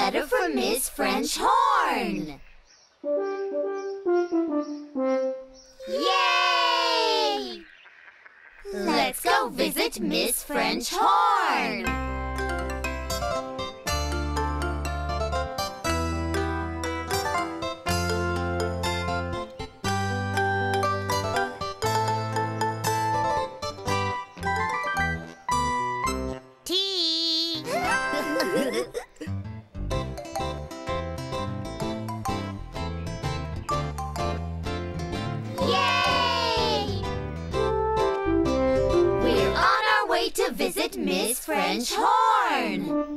letter for Miss French Horn! Yay! Let's go visit Miss French Horn! To visit Miss French Horn.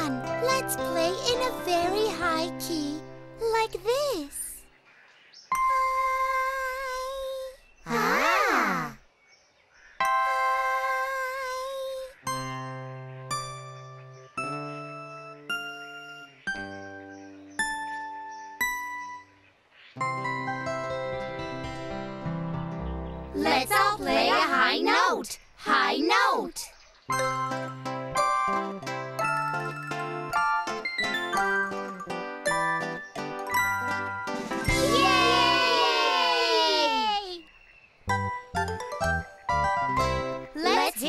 Everyone, let's play in a very high key, like this. Hi. Ah. Hi. Let's all play a high note. High note.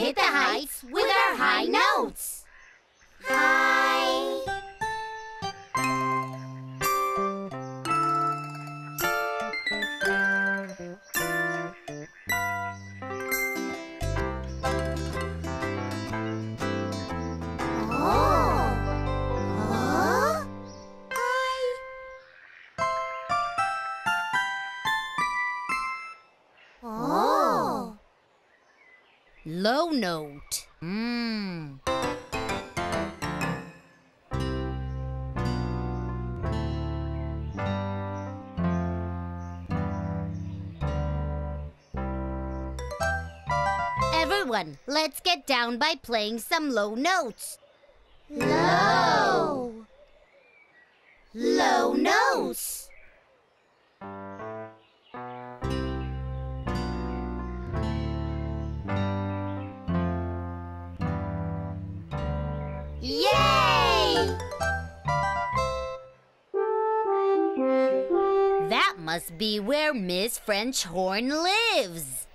Hit the heights with our high notes. High. Oh. Huh? High. Oh. Low note. Everyone, let's get down by playing some low notes. Low. Low notes. That must be where Miss French Horn lives.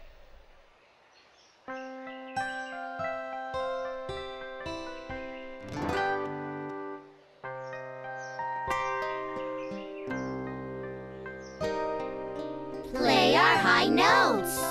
Play our high notes.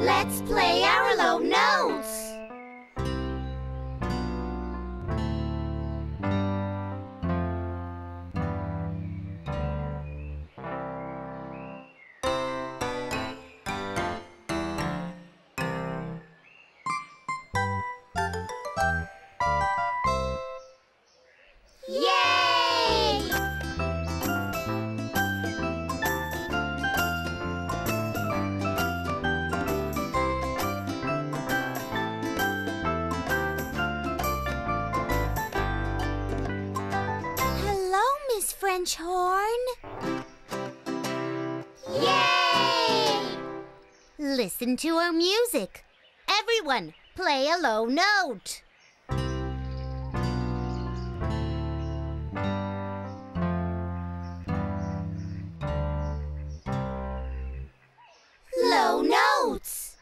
Let's play our low notes. French Horn. Yay! Listen to our music. Everyone, play a low note. low notes.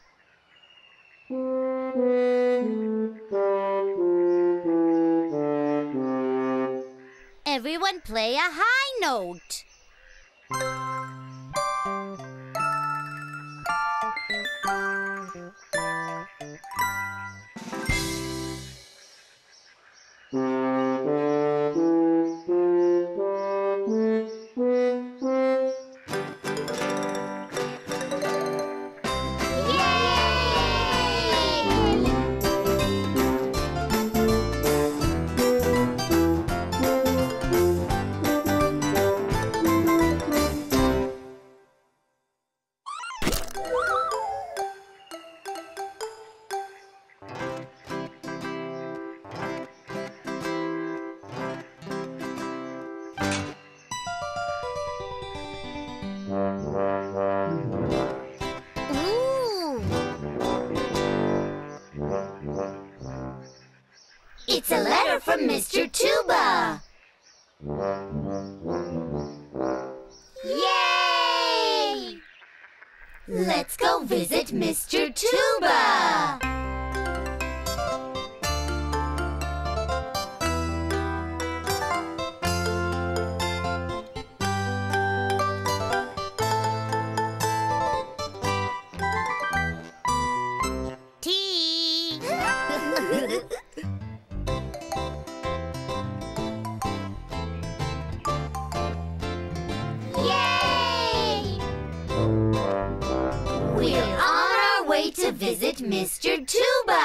Everyone play a high note. It's a letter from Mr. Tuba! Yay! Let's go visit Mr. Tuba! To visit Mr. Tuba.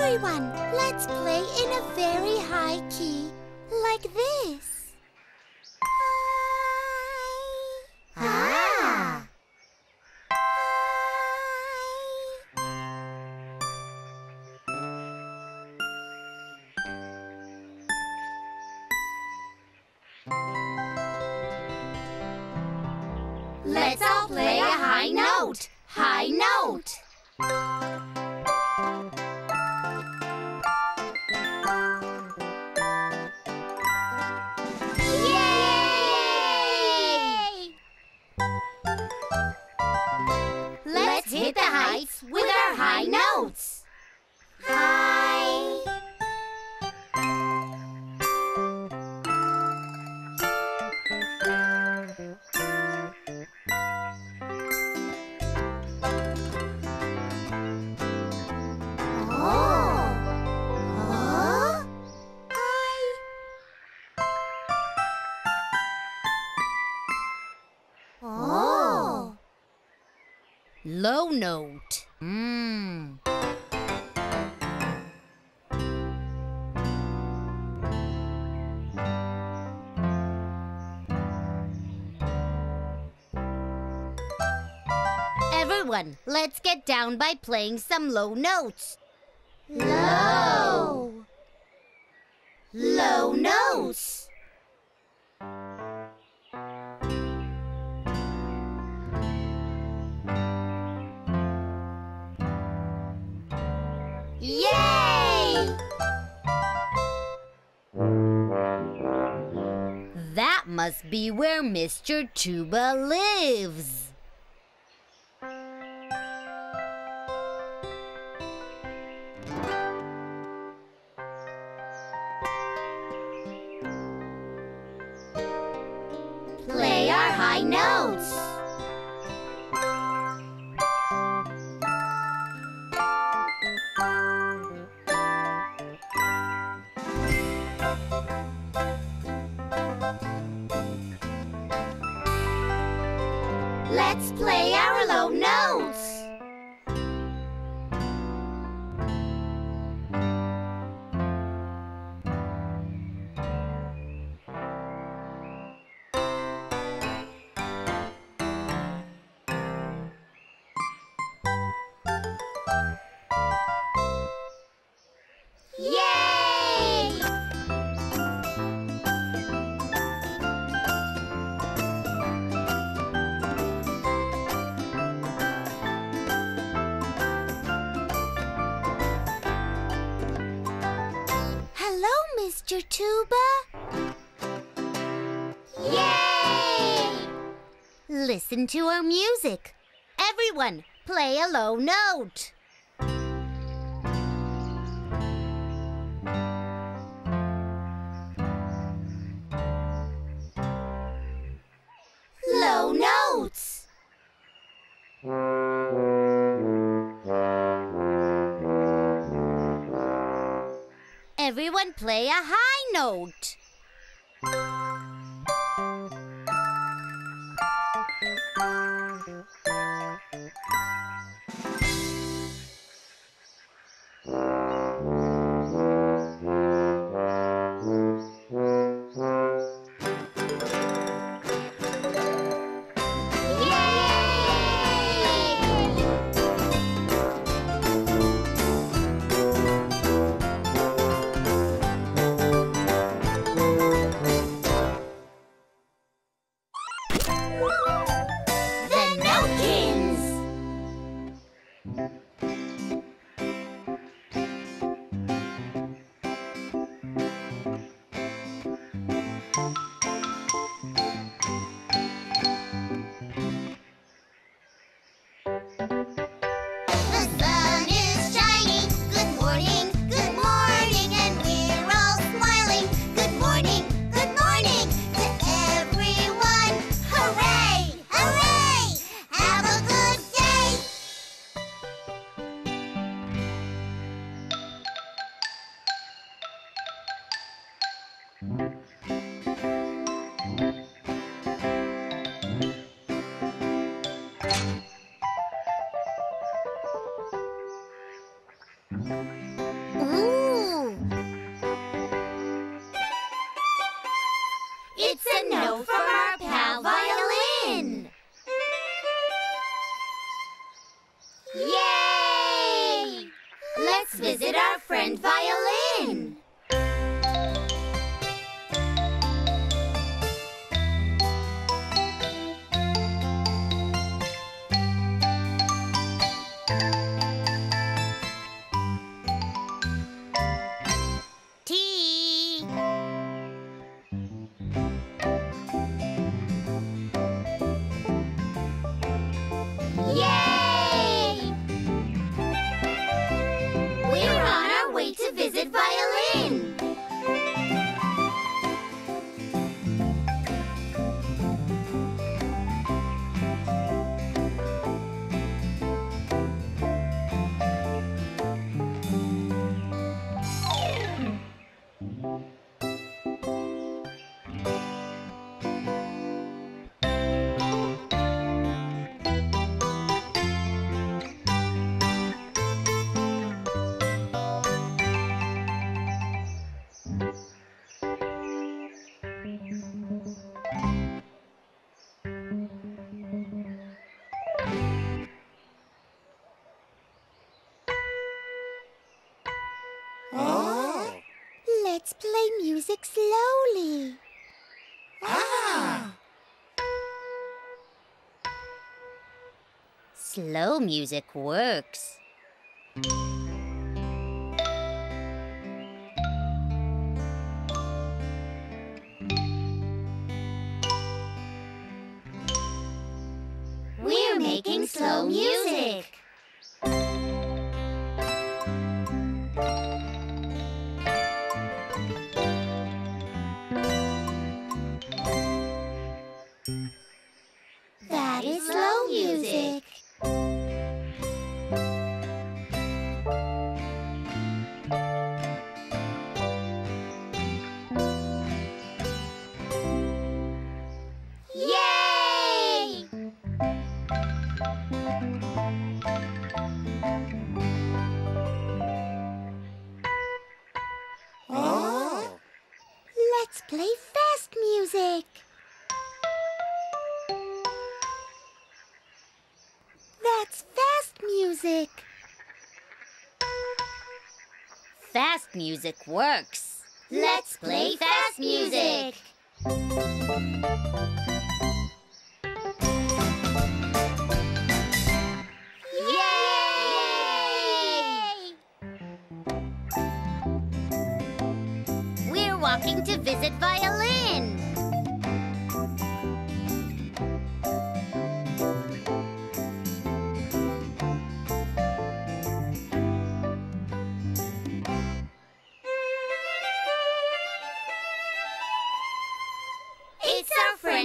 Everyone, let's play in a very high key, like this. Hi. Ah. Hi. Let's all play a high note. High note. Hit the heights with our high notes. High. Oh. Huh? High. Oh. Low note. Everyone, let's get down by playing some low notes. Low. Low notes. Yay! That must be where Mr. Tuba lives. Play our high notes. Carlo knows. Mr. Tuba? Yay! Listen to our music. Everyone, play a low note. Low notes. Everyone play a high note. Visit our friend Violin. Let's play music slowly. Ah! Slow music works. We're making slow music. fast music works. Let's play fast music! Yay! We're walking to visit Violin.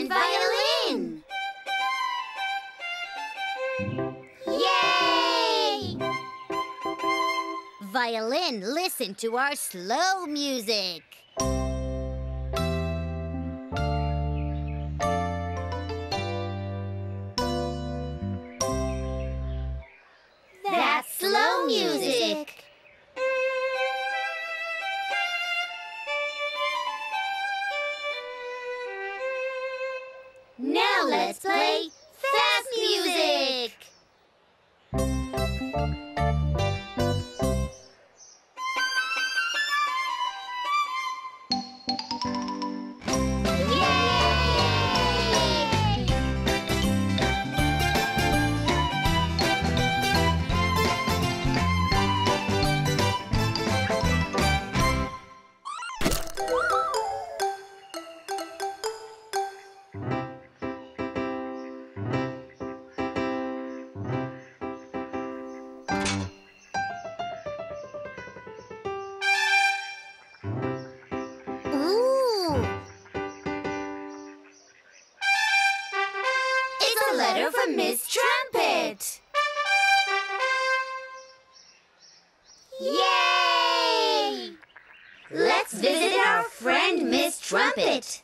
Violin! Yay! Violin, listen to our slow music. That's slow music. Let's play fast music! Letter from Miss Trumpet. Yay! Let's visit our friend Miss Trumpet.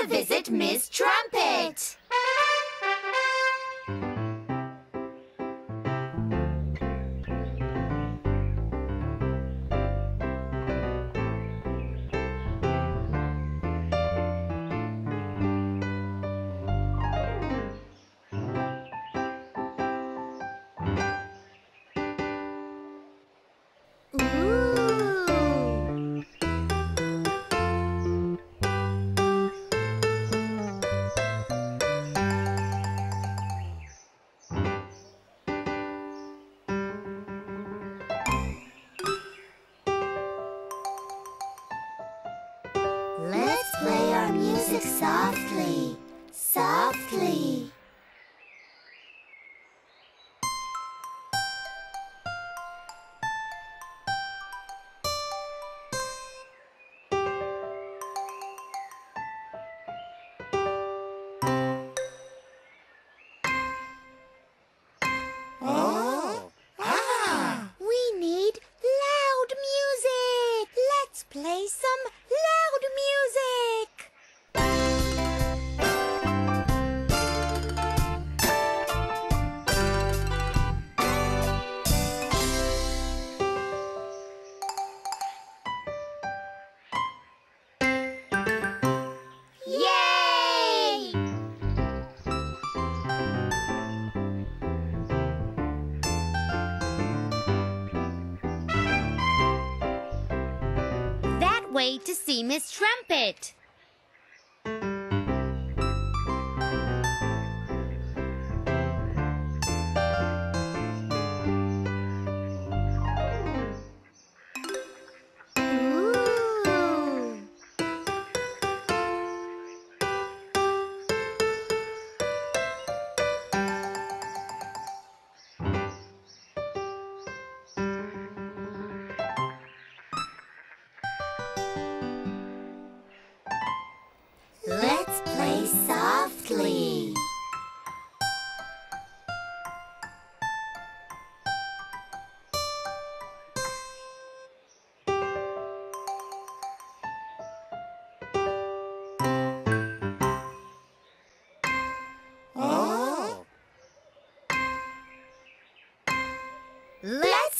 To visit Miss Trumpet. Softly, softly. Oh, ah! We need loud music. Let's play some loud music. Way to see Miss Trumpet.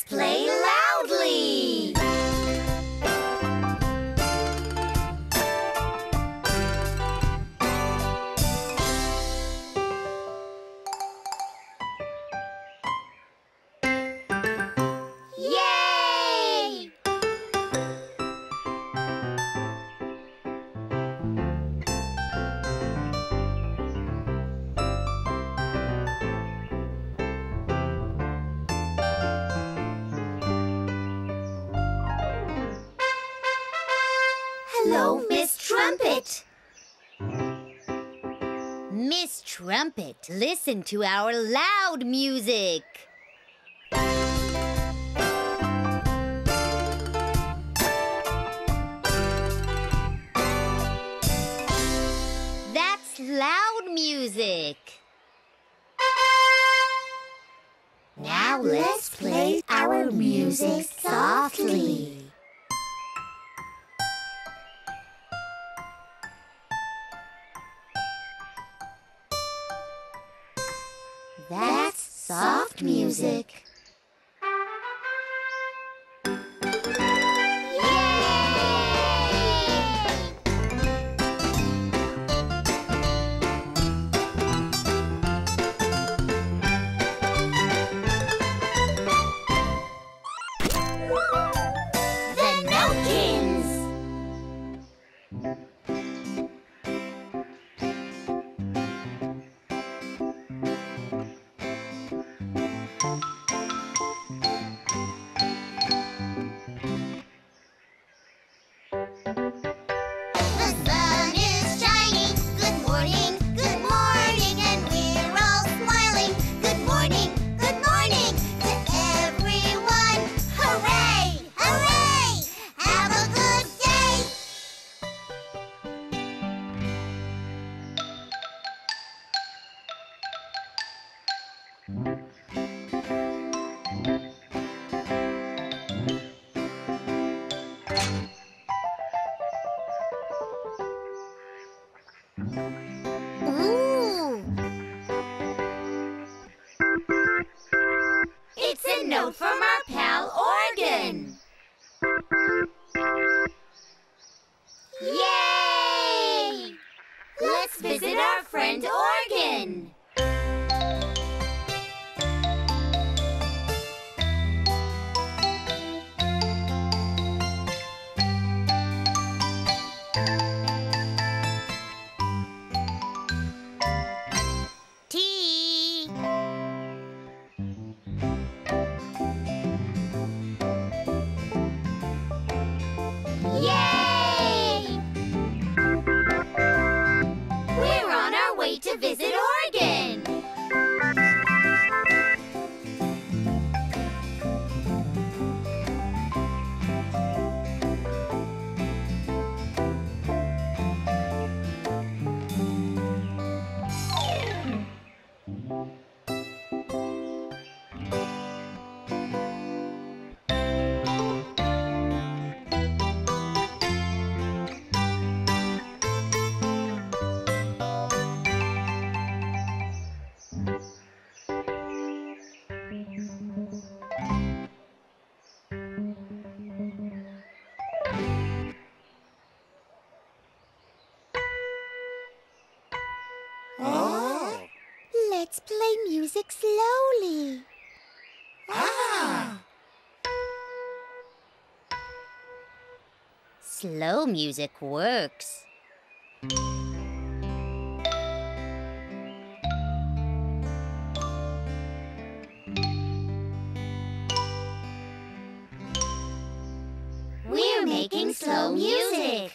play loudly! Hello, Miss Trumpet. Miss Trumpet, listen to our loud music. That's loud music. Now let's play our music softly. That's soft music. Yay! The Nokins! Note from our pal organ. Yay! Let's visit our friend organ. Visit Oregon! Let's play music slowly. Ah! Slow music works. We're making slow music.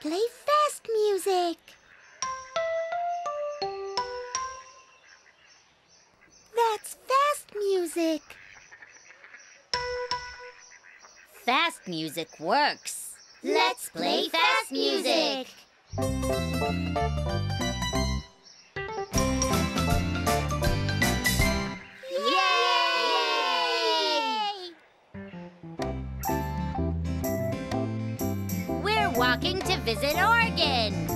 Play fast music. music. Fast music works. Let's play fast music. Walking to visit Oregon.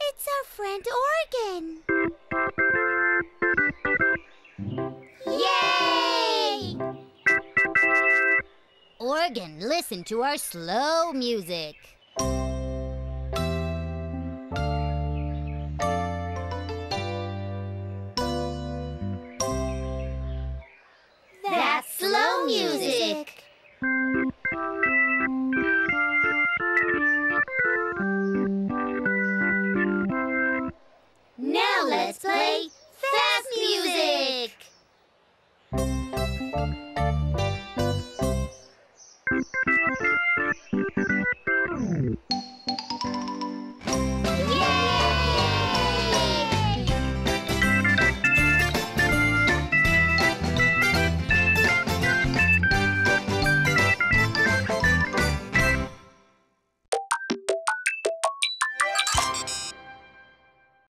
It's our friend Oregon. Yay! Oregon, listen to our slow music. Music.